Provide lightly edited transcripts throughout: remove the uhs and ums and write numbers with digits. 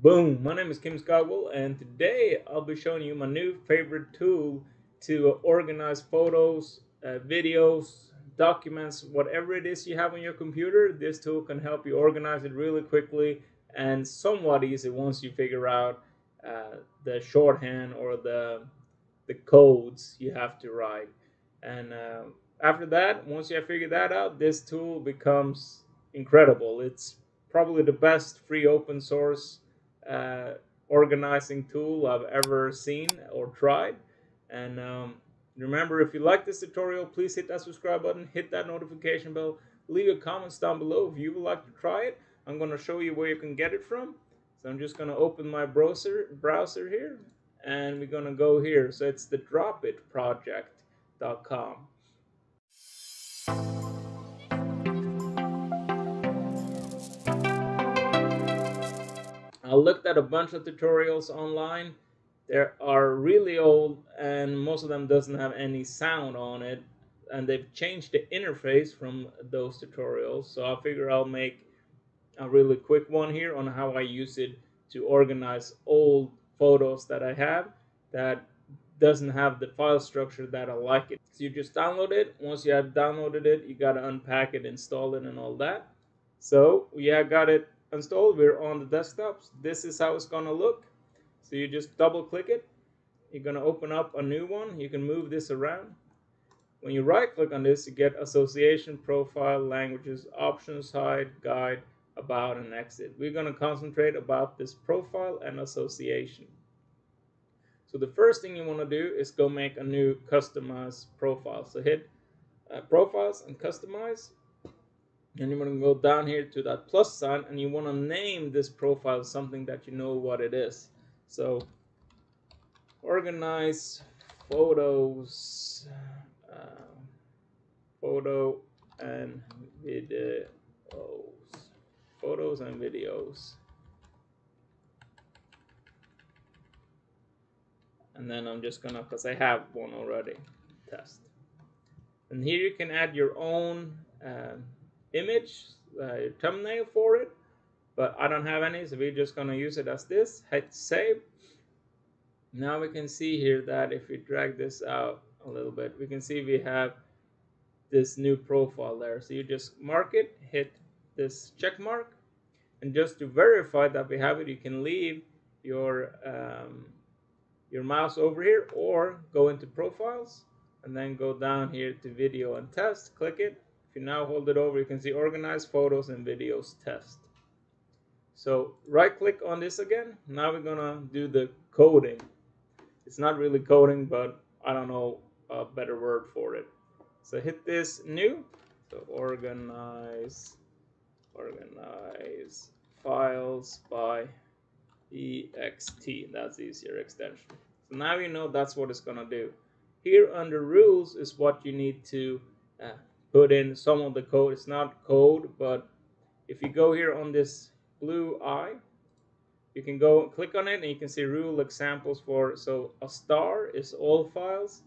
Boom, my name is Kim Skaugvoll, and today I'll be showing you my new favorite tool to organize photos, videos, documents, whatever it is you have on your computer. This tool can help you organize it really quickly and somewhat easy once you figure out the shorthand or the codes you have to write. And after that, once you have figured that out, this tool becomes incredible. It's probably the best free open source organizing tool I've ever seen or tried. And remember, if you like this tutorial, please hit that subscribe button, hit that notification bell, leave your comments down below if you would like to try it. I'm going to show you where you can get it from. So I'm just going to open my browser here, and we're going to go here. So it's the dropitproject.com. I looked at a bunch of tutorials online. There are really old, and most of them doesn't have any sound on it, and they've changed the interface from those tutorials. So I figure I'll make a really quick one here on how I use it to organize old photos that I have that doesn't have the file structure that I like it. So you just download it. Once you have downloaded it, you got to unpack it, install it, and all that. So yeah, I got it installed. We're on the desktops. This is how it's gonna look. So you just double click it. You're gonna open up a new one. You can move this around. When you right click on this, you get association, profile, languages, options, hide, guide, about, and exit. We're gonna concentrate about this profile and association. So the first thing you want to do is go make a new customized profile. So hit profiles and customize. And you're going to go down here to that plus sign, and you want to name this profile something that you know what it is. So organize photos, photos and videos. And then I'm just going to, because I have one already, test. And here you can add your own image, thumbnail for it, but I don't have any, so we're just going to use it as this. Hit save. Now we can see here that if we drag this out a little bit, we can see we have this new profile there. So you just mark it, hit this check mark, and just to verify that we have it, you can leave your mouse over here or go into profiles and then go down here to video and test, click it. If you now hold it over, you can see organize photos and videos test. So right click on this again. Now we're gonna do the coding. It's not really coding, but I don't know a better word for it. So hit this new. So organize files by ext. That's easier extension. So now you know that's what it's gonna do. Here under rules is what you need to put in some of the code. It's not code, but if you go here on this blue eye, you can go and click on it, and you can see rule examples for. So a star is all files,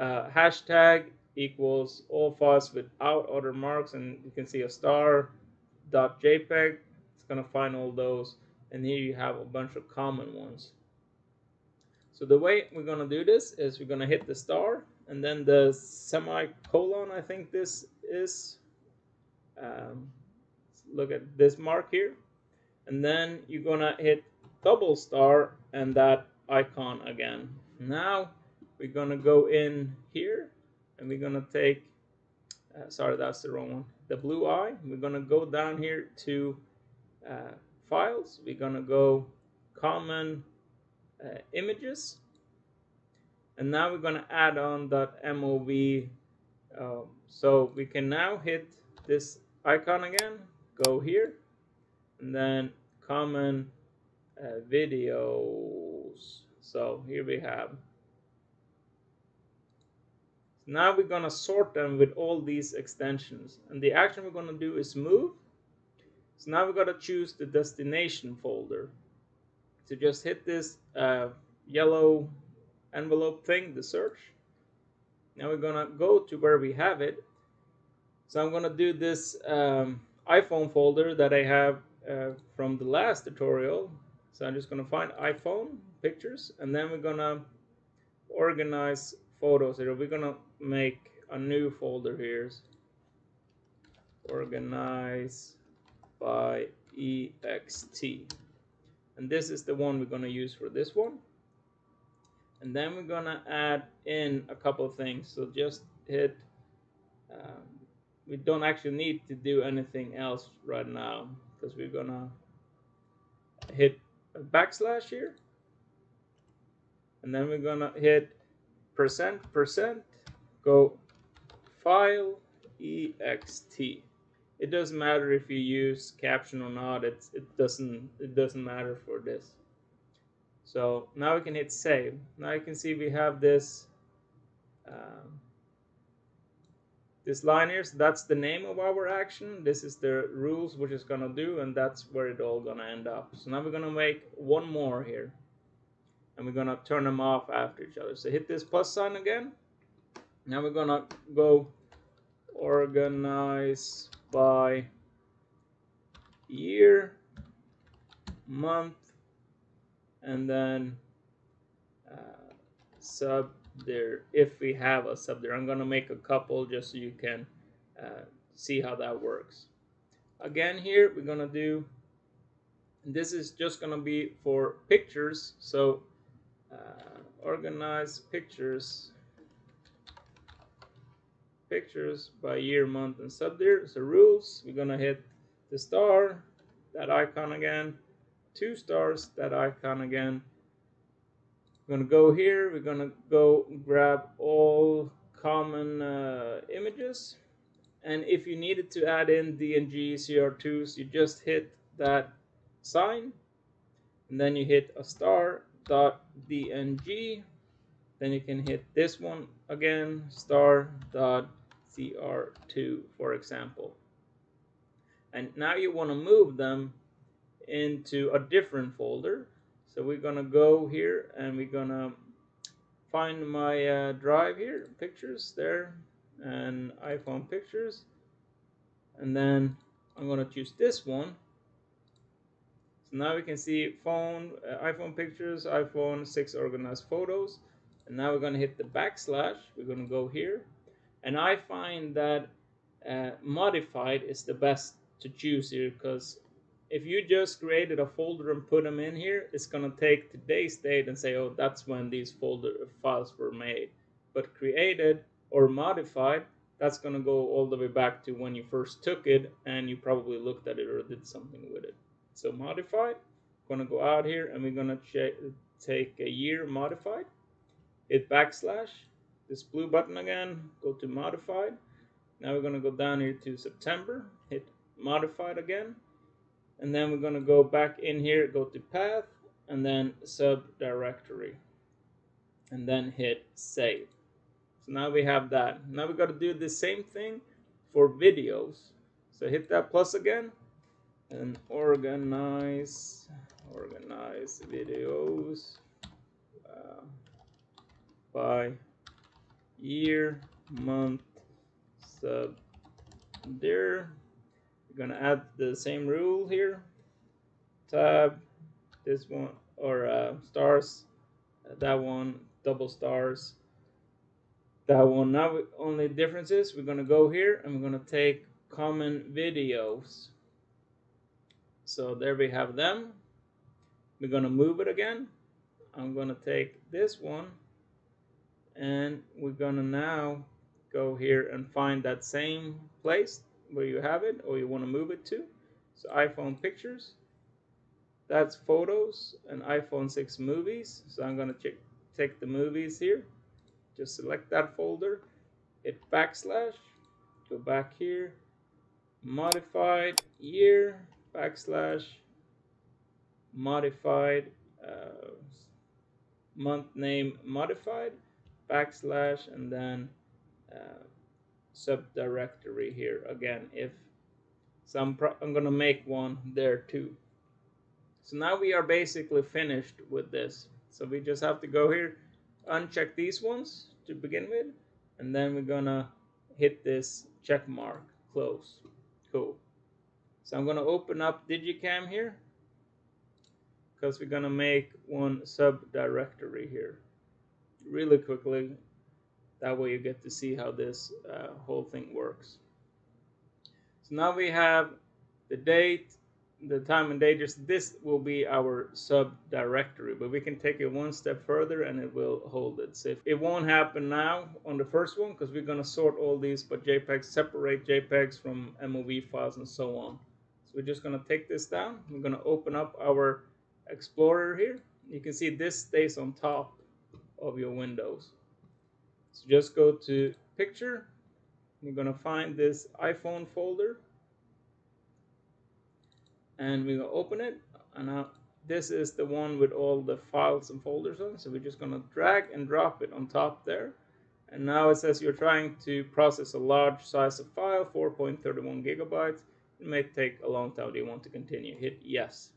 hashtag equals all files without other marks, and you can see a star.jpg. It's gonna find all those, and here you have a bunch of common ones. So the way we're gonna do this is we're gonna hit the star, and then the semicolon, I think this is, look at this mark here. And then you're gonna hit double star and that icon again. Now we're gonna go in here and we're gonna take, sorry, that's the wrong one, the blue eye. We're gonna go down here to files. We're gonna go common images. And now we're going to add on that MOV. So we can now hit this icon again, go here, and then common videos. So here we have. Now we're going to sort them with all these extensions. And the action we're going to do is move. So now we've got to choose the destination folder. So just hit this yellow envelope thing, the search. Now we're gonna go to where we have it. So I'm gonna do this iPhone folder that I have from the last tutorial, So I'm just going to find iPhone pictures, and then we're going to organize photos here. We're going to make a new folder here. Organize by EXT. And this is the one we're going to use for this one. And then we're going to add in a couple of things. So just hit, we don't actually need to do anything else right now, because we're going to hit a backslash here. And then we're going to hit %%, go file ext. It doesn't matter if you use caption or not, it doesn't matter for this. So now we can hit save. Now you can see we have this this line here, so that's the name of our action. This is the rules which is gonna do, and that's where it all gonna end up. So now we're gonna make one more here, and we're gonna turn them off after each other. So hit this plus sign again. Now we're gonna go organize by year, month, and then sub there, if we have a sub there. I'm gonna make a couple just so you can see how that works. Again here we're gonna do, this is just gonna be for pictures, so organize pictures by year, month, and sub there. So rules, we're gonna hit the star, that icon again, 2 stars, that icon again. We're gonna go here, we're gonna go grab all common images, and if you needed to add in DNG, CR2s, you just hit that sign, and then you hit a star dot DNG, then you can hit this one again, star dot CR2, for example. And now you want to move them into a different folder. So we're gonna go here and we're gonna find my drive here, pictures there, and iPhone pictures, and then I'm gonna choose this one. So now we can see phone, iPhone pictures, iPhone 6 organized photos, and now we're gonna hit the backslash. We're gonna go here, and I find that modified is the best to choose here, because if you just created a folder and put them in here, it's gonna take today's date and say, oh, that's when these folder files were made. But created or modified, that's gonna go all the way back to when you first took it and you probably looked at it or did something with it. So modified, gonna go out here and we're gonna take a year modified, hit backslash, this blue button again, go to modified. Now we're gonna go down here to September, hit modified again. And then we're going to go back in here, go to path, and then subdirectory, and then hit save. So now we have that. Now we've got to do the same thing for videos. So hit that plus again, and organize videos by year, month, sub there. We're gonna add the same rule here, tab, this one, or stars, that one, double stars, that one. Now the only difference is we're gonna go here and we're gonna take common videos. So there we have them. We're gonna move it again. I'm gonna take this one, and we're gonna now go here and find that same place where you have it, or you want to move it to. So iPhone pictures, that's photos, and iPhone 6 movies. So I'm gonna take the movies here, just select that folder, hit backslash, go back here, modified year, backslash, modified month name modified, backslash, and then subdirectory here again. If so, I'm gonna make one there too. So now we are basically finished with this. So we just have to go here, uncheck these ones to begin with, and then we're gonna hit this check mark, close. Cool. So I'm gonna open up DigiKam here, because we're gonna make one subdirectory here really quickly. That way you get to see how this whole thing works. So now we have the date, the time and date. This will be our subdirectory, but we can take it one step further and it will hold it. So it won't happen now on the first one because we're gonna sort all these by JPEGs, separate JPEGs from MOV files and so on. So we're just gonna take this down. We're gonna open up our Explorer here. You can see this stays on top of your windows. So just go to Picture. We're going to find this iPhone folder and we're going to open it. And now this is the one with all the files and folders on. So we're just going to drag and drop it on top there. And now it says you're trying to process a large size of file, 4.31 gigabytes. It may take a long time. Do you want to continue? Hit yes.